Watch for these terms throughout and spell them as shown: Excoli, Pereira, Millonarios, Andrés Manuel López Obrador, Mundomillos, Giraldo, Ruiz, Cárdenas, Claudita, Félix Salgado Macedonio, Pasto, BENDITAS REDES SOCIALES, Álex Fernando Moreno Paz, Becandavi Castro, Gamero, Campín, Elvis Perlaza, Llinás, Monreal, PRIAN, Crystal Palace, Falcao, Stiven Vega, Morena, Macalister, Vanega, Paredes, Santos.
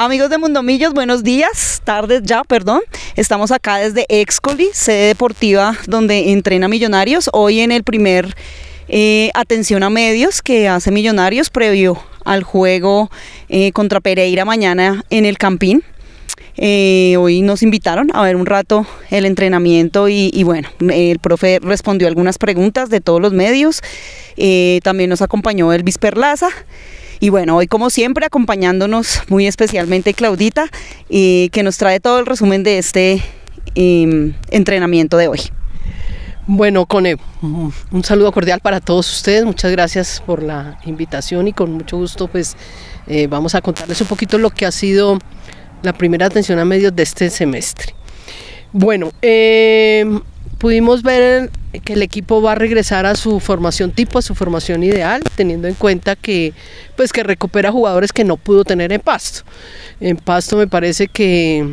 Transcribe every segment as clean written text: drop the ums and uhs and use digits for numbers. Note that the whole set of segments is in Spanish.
Amigos de Mundomillos, buenos días, tardes ya, perdón. Estamos acá desde Excoli, sede deportiva donde entrena Millonarios. Hoy en el primer atención a medios que hace Millonarios previo al juego contra Pereira mañana en el Campín. Hoy nos invitaron a ver un rato el entrenamiento y bueno, el profe respondió algunas preguntas de todos los medios, también nos acompañó Elvis Perlaza y bueno, hoy como siempre acompañándonos muy especialmente Claudita, que nos trae todo el resumen de este entrenamiento de hoy. Bueno, Cone, un saludo cordial para todos ustedes, muchas gracias por la invitación y con mucho gusto pues vamos a contarles un poquito lo que ha sido la primera atención a medios de este semestre. Bueno, pudimos ver que el equipo va a regresar a su formación tipo, a su formación ideal, teniendo en cuenta que, pues, que recupera jugadores que no pudo tener en Pasto. En Pasto me parece que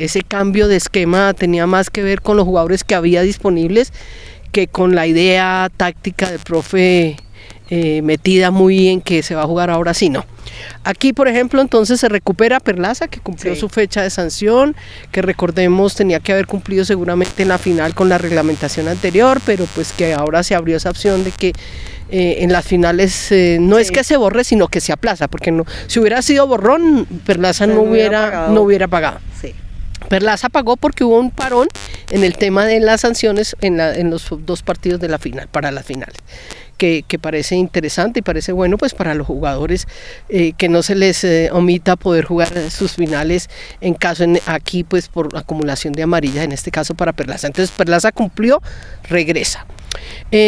ese cambio de esquema tenía más que ver con los jugadores que había disponibles que con la idea táctica del profe metida muy en que se va a jugar ahora sí, no. Aquí, por ejemplo, entonces se recupera Perlaza, que cumplió su fecha de sanción, que recordemos tenía que haber cumplido seguramente en la final con la reglamentación anterior, pero pues que ahora se abrió esa opción de que en las finales no es que se borre, sino que se aplaza, porque no, si hubiera sido borrón, Perlaza no hubiera pagado. Sí. Perlaza pagó porque hubo un parón en el tema de las sanciones en los dos partidos de la final, para las finales. Que parece interesante y parece bueno pues para los jugadores que no se les omita poder jugar sus finales en caso aquí pues por acumulación de amarillas, en este caso para Perlaza. Entonces Perlaza cumplió, regresa.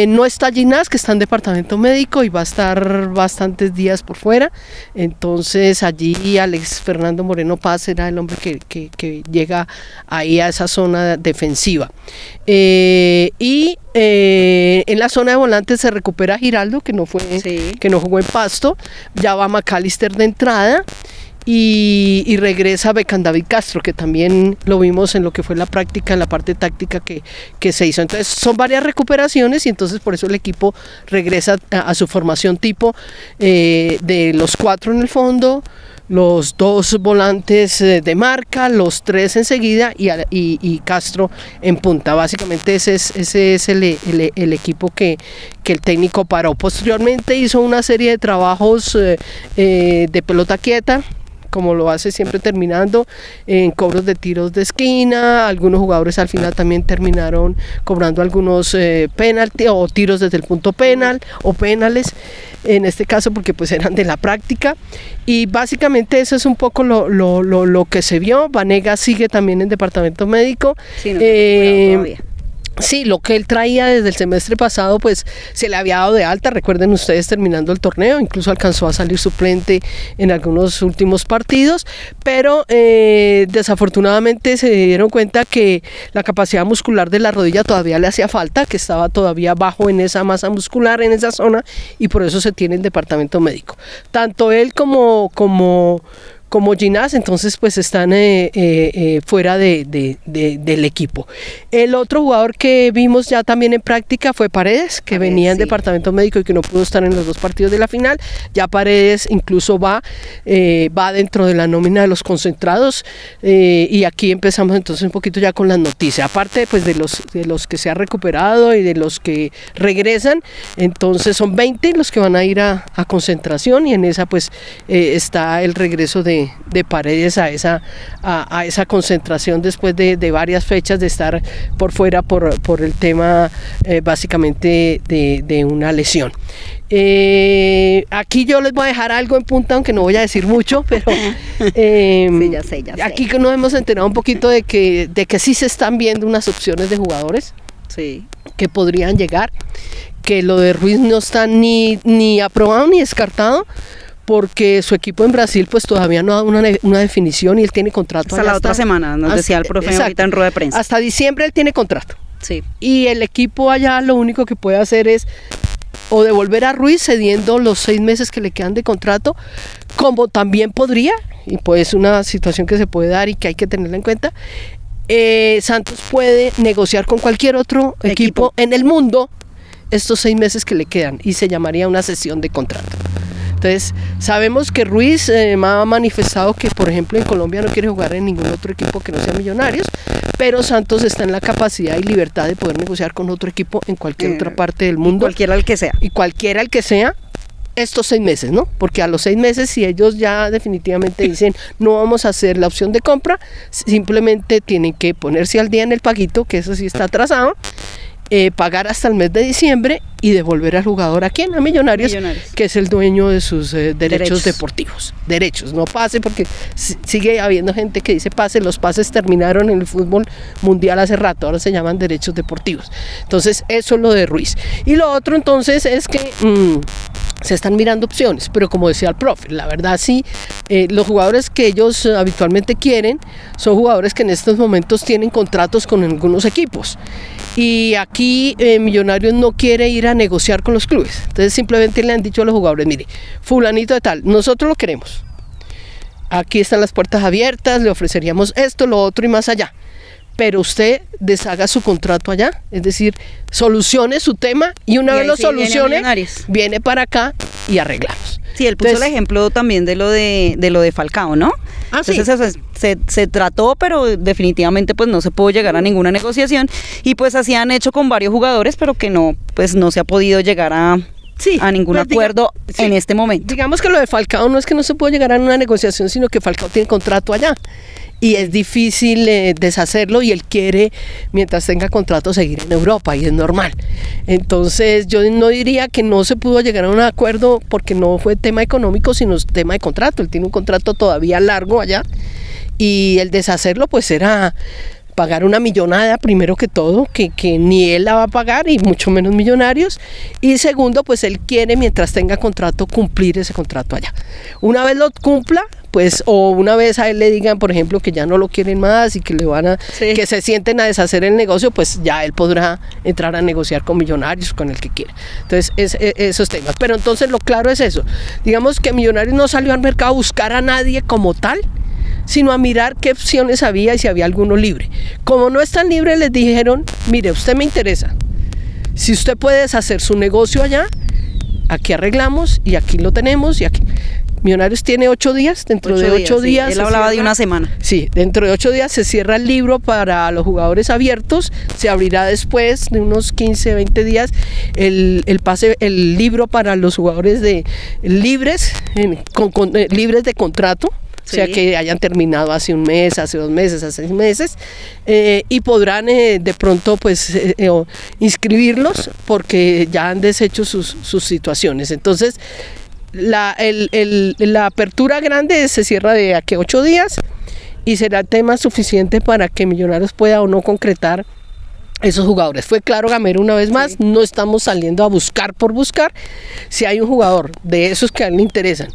No está Llinás, que está en departamento médico y va a estar bastantes días por fuera, entonces allí Álex Fernando Moreno Paz será el hombre que llega ahí a esa zona defensiva. En la zona de volantes se recupera Giraldo, que no jugó en Pasto, ya va Macalister de entrada. Y regresa Becandavi Castro, que también lo vimos en lo que fue la práctica, en la parte táctica que se hizo. Entonces son varias recuperaciones y entonces por eso el equipo regresa a su formación tipo de los 4 en el fondo, los 2 volantes de marca, los 3 enseguida y Castro en punta. Básicamente ese es el equipo que el técnico paró. Posteriormente hizo una serie de trabajos de pelota quieta, como lo hace siempre, terminando en cobros de tiros de esquina. Algunos jugadores al final también terminaron cobrando algunos penalti o tiros desde el punto penal o penales, en este caso porque pues eran de la práctica, y básicamente eso es un poco lo que se vio. Vanega sigue también en departamento médico. Sí, no sí, lo que él traía desde el semestre pasado pues se le había dado de alta, recuerden ustedes, terminando el torneo, incluso alcanzó a salir suplente en algunos últimos partidos, pero desafortunadamente se dieron cuenta que la capacidad muscular de la rodilla todavía le hacía falta, que estaba todavía bajo en esa masa muscular, en esa zona, y por eso se tiene el departamento médico. Tanto él como Llinás, entonces pues están fuera del equipo. El otro jugador que vimos ya también en práctica fue Paredes, que venía en departamento médico y que no pudo estar en los dos partidos de la final. Ya Paredes incluso va dentro de la nómina de los concentrados, y aquí empezamos entonces un poquito ya con las noticias. Aparte pues de los que se han recuperado y de los que regresan, entonces son 20 los que van a ir a concentración, y en esa pues está el regreso de Paredes a esa concentración después de varias fechas de estar por fuera por el tema básicamente de una lesión. Aquí yo les voy a dejar algo en punta, aunque no voy a decir mucho, pero sí, ya sé. Aquí nos hemos enterado un poquito de que sí se están viendo unas opciones de jugadores que podrían llegar, que lo de Ruiz no está ni aprobado ni descartado, porque su equipo en Brasil pues todavía no ha dado una definición y él tiene contrato. Hasta la otra semana, nos decía el profe ahorita en rueda de prensa. Hasta diciembre él tiene contrato. Sí. Y el equipo allá lo único que puede hacer es o devolver a Ruiz cediendo los 6 meses que le quedan de contrato, como también podría, y pues una situación que se puede dar y que hay que tenerla en cuenta, Santos puede negociar con cualquier otro equipo en el mundo estos 6 meses que le quedan y se llamaría una cesión de contrato. Entonces, sabemos que Ruiz ha manifestado que, por ejemplo, en Colombia no quiere jugar en ningún otro equipo que no sea Millonarios, pero Santos está en la capacidad y libertad de poder negociar con otro equipo en cualquier otra parte del mundo. Cualquiera el que sea. Y cualquiera el que sea, estos 6 meses, ¿no? Porque a los 6 meses, si ellos ya definitivamente dicen no vamos a hacer la opción de compra, simplemente tienen que ponerse al día en el paguito, que eso sí está atrasado, pagar hasta el mes de diciembre y devolver al jugador, ¿a quién? A Millonarios, que es el dueño de sus derechos deportivos. Derechos, no pase, porque sigue habiendo gente que dice pase. Los pases terminaron en el fútbol mundial hace rato, ahora se llaman derechos deportivos. Entonces, eso es lo de Ruiz. Y lo otro, entonces, es que se están mirando opciones, pero como decía el profe, la verdad sí, los jugadores que ellos habitualmente quieren son jugadores que en estos momentos tienen contratos con algunos equipos, y aquí Millonarios no quiere ir a negociar con los clubes. Entonces simplemente le han dicho a los jugadores, mire, fulanito de tal, nosotros lo queremos, aquí están las puertas abiertas, le ofreceríamos esto, lo otro y más allá, pero usted deshaga su contrato allá, es decir, solucione su tema, y una vez lo solucione, viene para acá y arreglamos. Sí, él puso el ejemplo también de lo de Falcao, ¿no? Ah, sí. Entonces se trató, pero definitivamente pues no se pudo llegar a ninguna negociación, y pues así han hecho con varios jugadores, pero que no, pues no se ha podido llegar a ningún acuerdo en este momento. Digamos que lo de Falcao no es que no se pueda llegar a una negociación, sino que Falcao tiene contrato allá, y es difícil deshacerlo, y él quiere, mientras tenga contrato, seguir en Europa, y es normal. Entonces yo no diría que no se pudo llegar a un acuerdo porque no fue tema económico, sino tema de contrato. Él tiene un contrato todavía largo allá, y el deshacerlo pues era pagar una millonada, primero que todo, que ni él la va a pagar y mucho menos Millonarios, y segundo, pues él quiere, mientras tenga contrato, cumplir ese contrato allá. Una vez lo cumpla, pues, o una vez a él le digan, por ejemplo, que ya no lo quieren más y que le van a que se sienten a deshacer el negocio, pues ya él podrá entrar a negociar con Millonarios, con el que quiera. Entonces esos temas, pero entonces lo claro es eso, digamos que Millonarios no salió al mercado a buscar a nadie como tal, sino a mirar qué opciones había y si había alguno libre. Como no están libres, les dijeron, mire, usted me interesa, si usted puede deshacer su negocio allá, aquí arreglamos y aquí lo tenemos, y aquí Millonarios tiene 8 días, dentro de 8 días... Sí. Él hablaba de una semana. Sí, dentro de 8 días se cierra el libro para los jugadores abiertos, se abrirá después de unos 15, 20 días el libro para los jugadores libres, libres de contrato. Sí. O sea, que hayan terminado hace un mes, hace 2 meses, hace 6 meses, y podrán de pronto pues inscribirlos, porque ya han deshecho sus situaciones. Entonces, la apertura grande se cierra de aquí a 8 días, y será tema suficiente para que Millonarios pueda o no concretar esos jugadores. Fue claro Gamero una vez más, no estamos saliendo a buscar por buscar. Si hay un jugador de esos que a él le interesan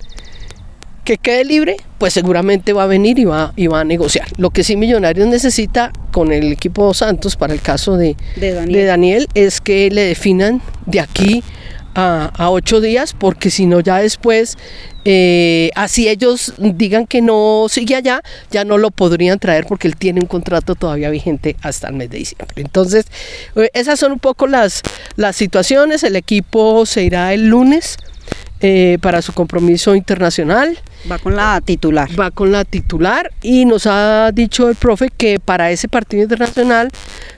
que quede libre, pues seguramente va a venir y va a negociar. Lo que sí Millonarios necesita con el equipo Santos, para el caso de Daniel, es que le definan de aquí a 8 días, porque si no ya después, así ellos digan que no sigue allá, ya no lo podrían traer, porque él tiene un contrato todavía vigente hasta el mes de diciembre. Entonces, esas son un poco las situaciones. El equipo se irá el lunes para su compromiso internacional. Va con la titular. Va con la titular, y nos ha dicho el profe que para ese partido internacional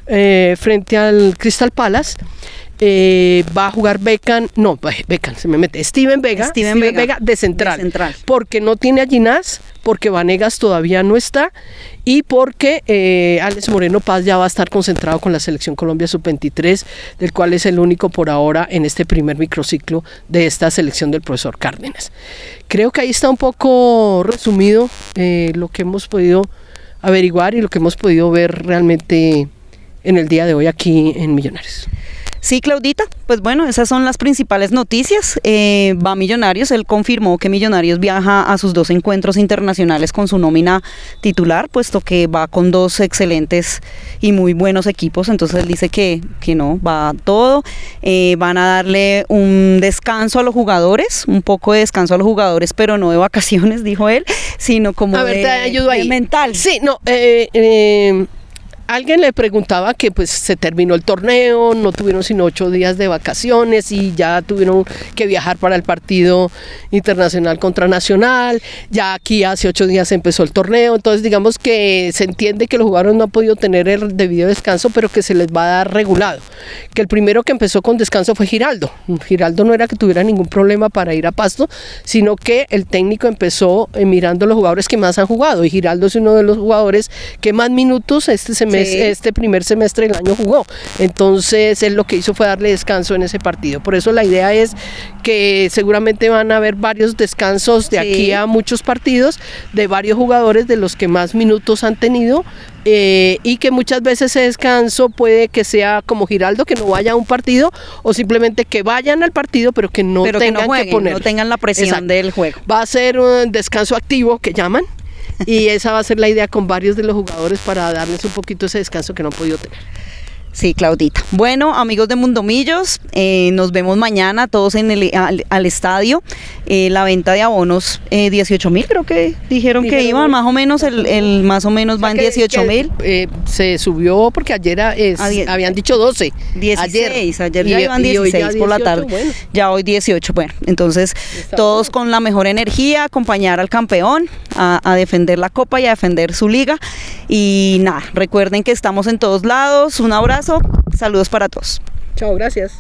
frente al Crystal Palace va a jugar Stiven Vega de central, porque no tiene a Llinás, porque Vanegas todavía no está, y porque Álex Moreno Paz ya va a estar concentrado con la Selección Colombia Sub-23, del cual es el único por ahora en este primer microciclo de esta selección del profesor Cárdenas. Creo que ahí está un poco resumido lo que hemos podido averiguar y lo que hemos podido ver realmente en el día de hoy aquí en Millonarios. Sí, Claudita, pues bueno, esas son las principales noticias. Va Millonarios, él confirmó que Millonarios viaja a sus 2 encuentros internacionales con su nómina titular, puesto que va con 2 excelentes y muy buenos equipos. Entonces él dice que no, va todo. Van a darle un descanso a los jugadores, un poco de descanso a los jugadores, pero no de vacaciones, dijo él, sino como de mental. Sí, no, Alguien le preguntaba que pues se terminó el torneo, no tuvieron sino 8 días de vacaciones y ya tuvieron que viajar para el partido internacional contra Nacional, ya aquí hace 8 días empezó el torneo, entonces digamos que se entiende que los jugadores no han podido tener el debido descanso, pero que se les va a dar regulado, que el primero que empezó con descanso fue Giraldo. Giraldo no era que tuviera ningún problema para ir a Pasto, sino que el técnico empezó mirando los jugadores que más han jugado, y Giraldo es uno de los jugadores que más minutos este semestre, este primer semestre del año jugó, entonces él lo que hizo fue darle descanso en ese partido. Por eso la idea es que seguramente van a haber varios descansos de aquí a muchos partidos de varios jugadores de los que más minutos han tenido, y que muchas veces ese descanso puede que sea como Giraldo, que no vaya a un partido, o simplemente que vayan al partido pero que no pero tengan que, no jueguen, que poner, no tengan la presión del juego. Va a ser un descanso activo que llaman, y esa va a ser la idea con varios de los jugadores para darles un poquito ese descanso que no han podido tener. Sí, Claudita. Bueno, amigos de Mundomillos, nos vemos mañana todos en el, al estadio. La venta de abonos, 18.000 creo que dijeron que iban, más o menos, el más o menos van 18.000. Se subió porque ayer habían dicho 12. 16, ayer ya iban 16 ya 18, por la tarde. Bueno. Ya hoy 18, bueno. Entonces, todos con la mejor energía, acompañar al campeón a defender la copa y a defender su liga. Y nada, recuerden que estamos en todos lados. Un abrazo. Saludos para todos. Chao, gracias.